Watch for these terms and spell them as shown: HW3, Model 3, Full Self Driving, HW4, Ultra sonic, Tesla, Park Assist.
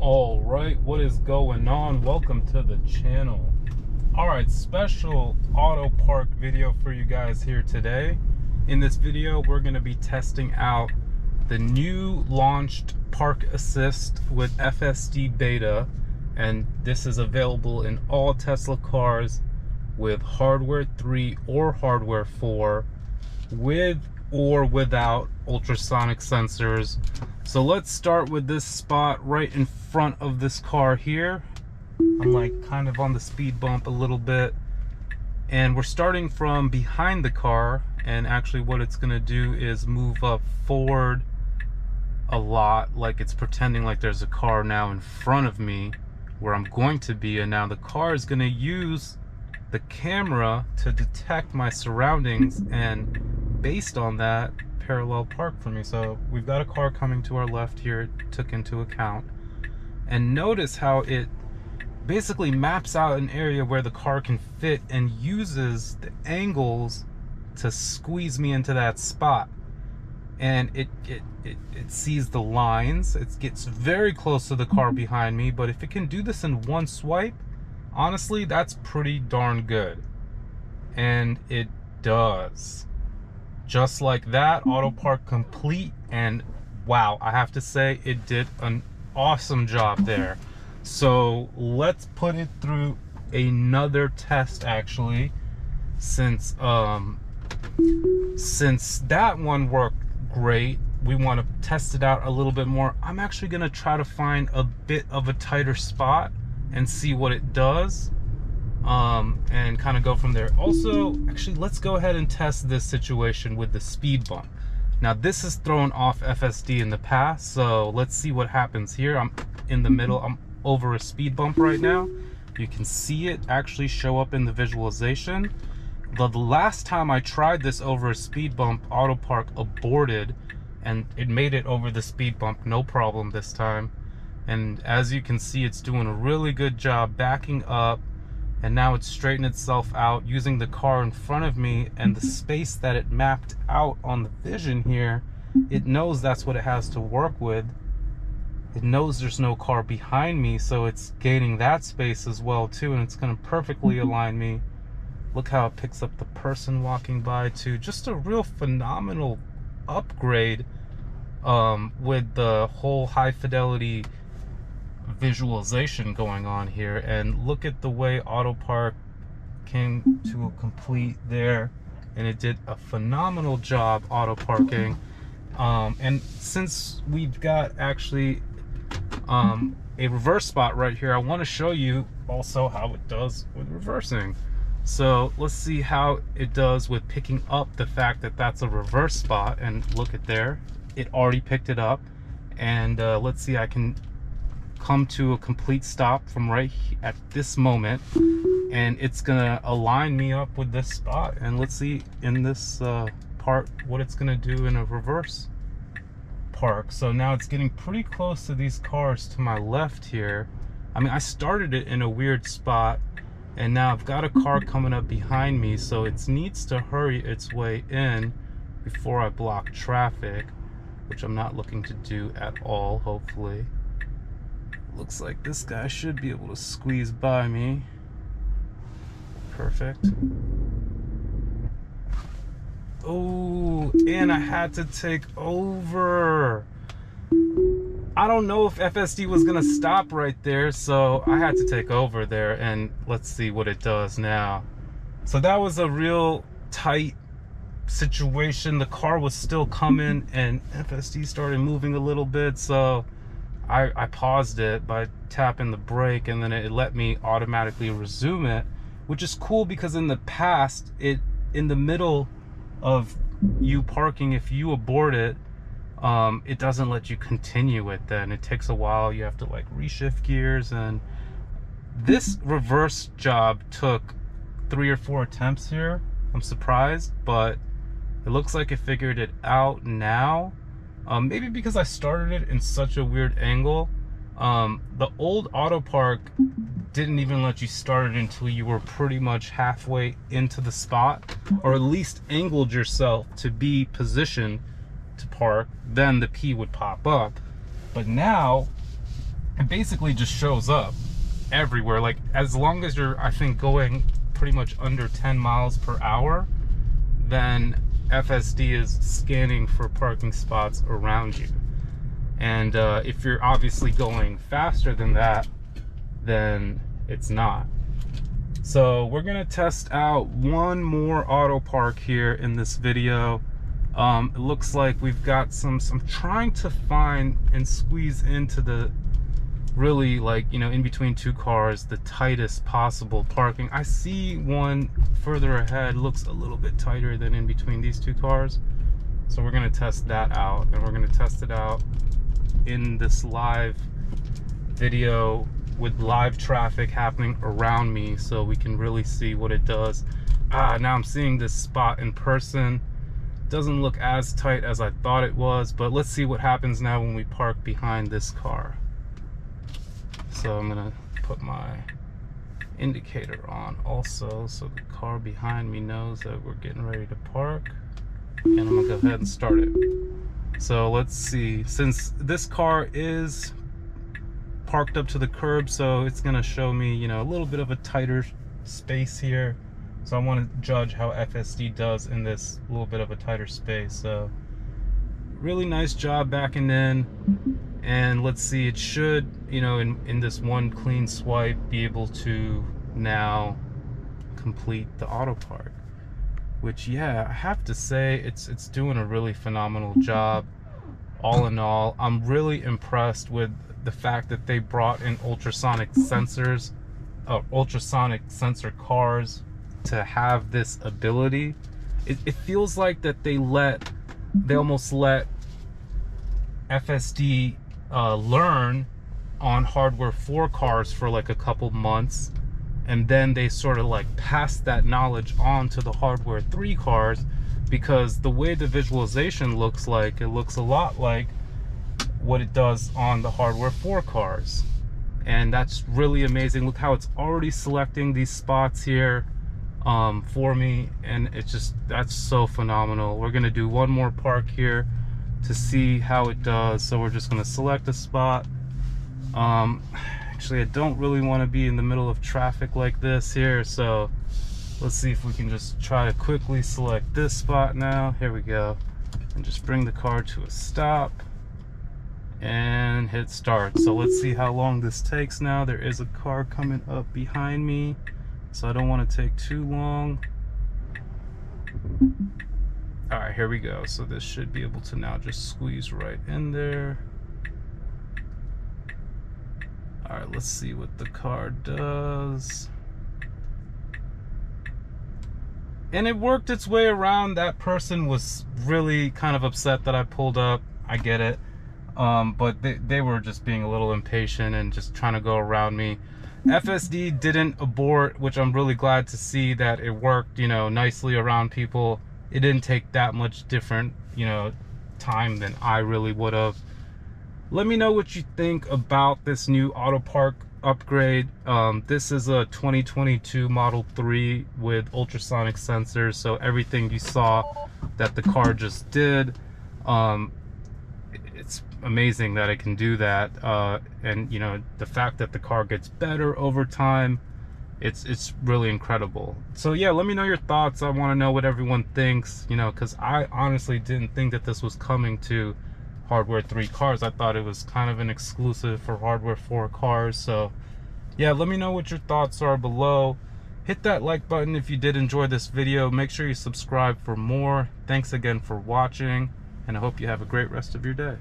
All right, what is going on? Welcome to the channel. All right, special auto park video for you guys here today. In this video, we're going to be testing out the new launched Park Assist with FSD beta, and this is available in all Tesla cars with hardware 3 or hardware 4 with or without ultrasonic sensors. So let's start with this spot right in front of this car here. I'm like kind of on the speed bump a little bit, and we're starting from behind the car, and actually what it's gonna do is move up forward a lot, like it's pretending like there's a car now in front of me where I'm going to be, and now the car is gonna use the camera to detect my surroundings and based on that parallel park for me. So we've got a car coming to our left here, it took into account, and notice how it basically maps out an area where the car can fit and uses the angles to squeeze me into that spot, and it sees the lines, it gets very close to the car behind me. But if it can do this in one swipe, honestly, that's pretty darn good. And it does. Just like that, auto park complete, and wow, I have to say it did an awesome job there. So let's put it through another test actually, since that one worked great. We want to test it out a little bit more. I'm actually going to try to find a bit of a tighter spot and see what it does, and kind of go from there. Also, actually, let's go ahead and test this situation with the speed bump. Now this has thrown off FSD in the past, so let's see what happens here. I'm in the middle, I'm over a speed bump right now. You can see it actually show up in the visualization. The last time I tried this over a speed bump, auto park aborted, and it made it over the speed bump no problem this time. And as you can see, it's doing a really good job backing up, and now it's straightened itself out using the car in front of me and the space that it mapped out on the vision here. It knows that's what it has to work with. It knows there's no car behind me, so it's gaining that space as well too, and it's gonna perfectly align me. Look how it picks up the person walking by too. Just a real phenomenal upgrade with the whole high fidelity visualization going on here. And look at the way auto park came to a complete there, and it did a phenomenal job auto parking. And since we've got actually a reverse spot right here, I want to show you also how it does with reversing. So let's see how it does with picking up the fact that that's a reverse spot, and look at there, it already picked it up. And let's see, I can come to a complete stop from right at this moment, and it's gonna align me up with this spot. And let's see in this part what it's gonna do in a reverse park. So now it's getting pretty close to these cars to my left here. I mean, I started it in a weird spot, and now I've got a car coming up behind me, so it needs to hurry its way in before I block traffic, which I'm not looking to do at all, hopefully. Looks like this guy should be able to squeeze by me. Perfect. Oh, and I had to take over. I don't know if FSD was gonna stop right there, so I had to take over there, and let's see what it does now. So that was a real tight situation. The car was still coming, and FSD started moving a little bit, so I paused it by tapping the brake, and then it let me automatically resume it, which is cool because in the past, in the middle of you parking, if you abort it, it doesn't let you continue it then. It takes a while, you have to like reshift gears, and this reverse job took 3 or 4 attempts here. I'm surprised, but it looks like it figured it out now. Maybe because I started it in such a weird angle. The old auto park didn't even let you start it until you were pretty much halfway into the spot, or at least angled yourself to be positioned to park, then the P would pop up. But now and basically just shows up everywhere. Like, as long as you're, I think, going pretty much under 10 miles per hour, then FSD is scanning for parking spots around you. And if you're obviously going faster than that, then it's not. So we're gonna test out one more auto park here in this video. It looks like we've got some trying to find and squeeze into the really, like, you know, in between two cars, the tightest possible parking. I see one further ahead, looks a little bit tighter than in between these two cars. So we're gonna test that out, and we're gonna test it out in this live video with live traffic happening around me, so we can really see what it does. Now I'm seeing this spot in person. Doesn't look as tight as I thought it was, but let's see what happens now when we park behind this car. So I'm gonna put my indicator on also, so the car behind me knows that we're getting ready to park. And I'm gonna go ahead and start it. So let's see, since this car is parked up to the curb, so it's gonna show me, you know, a little bit of a tighter space here. So I want to judge how FSD does in this little bit of a tighter space. So really nice job backing in. And let's see, it should, you know, in this one clean swipe, be able to now complete the auto park, which, yeah, I have to say it's doing a really phenomenal job. All in all, I'm really impressed with the fact that they brought in ultrasonic sensors, ultrasonic sensor cars to have this ability. It feels like that they almost let FSD learn on hardware 4 cars for like a couple months, and then they sort of like passed that knowledge on to the hardware 3 cars, because the way the visualization looks like, it looks a lot like what it does on the hardware 4 cars. And that's really amazing. Look how it's already selecting these spots here for me, and it's just, that's so phenomenal. We're gonna do one more park here to see how it does. So we're just gonna select a spot. Actually, I don't really want to be in the middle of traffic like this here, so let's see if we can just try to quickly select this spot now. Here we go, and just bring the car to a stop and hit start. So let's see how long this takes now. There is a car coming up behind me, so I don't want to take too long. All right, here we go. So this should be able to now just squeeze right in there. All right, let's see what the car does. And it worked its way around. That person was really kind of upset that I pulled up. I get it. But they were just being a little impatient and just trying to go around me. FSD didn't abort, which I'm really glad to see that it worked, you know, nicely around people. It didn't take that much different, you know, time than I really would have. Let me know what you think about this new auto park upgrade. This is a 2022 Model 3 with ultrasonic sensors, so everything you saw that the car just did, it's amazing that it can do that, and you know, the fact that the car gets better over time, it's really incredible. So yeah, let me know your thoughts. I want to know what everyone thinks, you know, because I honestly didn't think that this was coming to hardware 3 cars. I thought it was kind of an exclusive for hardware 4 cars. So yeah, let me know what your thoughts are below. Hit that like button if you did enjoy this video. Make sure you subscribe for more. Thanks again for watching, and I hope you have a great rest of your day.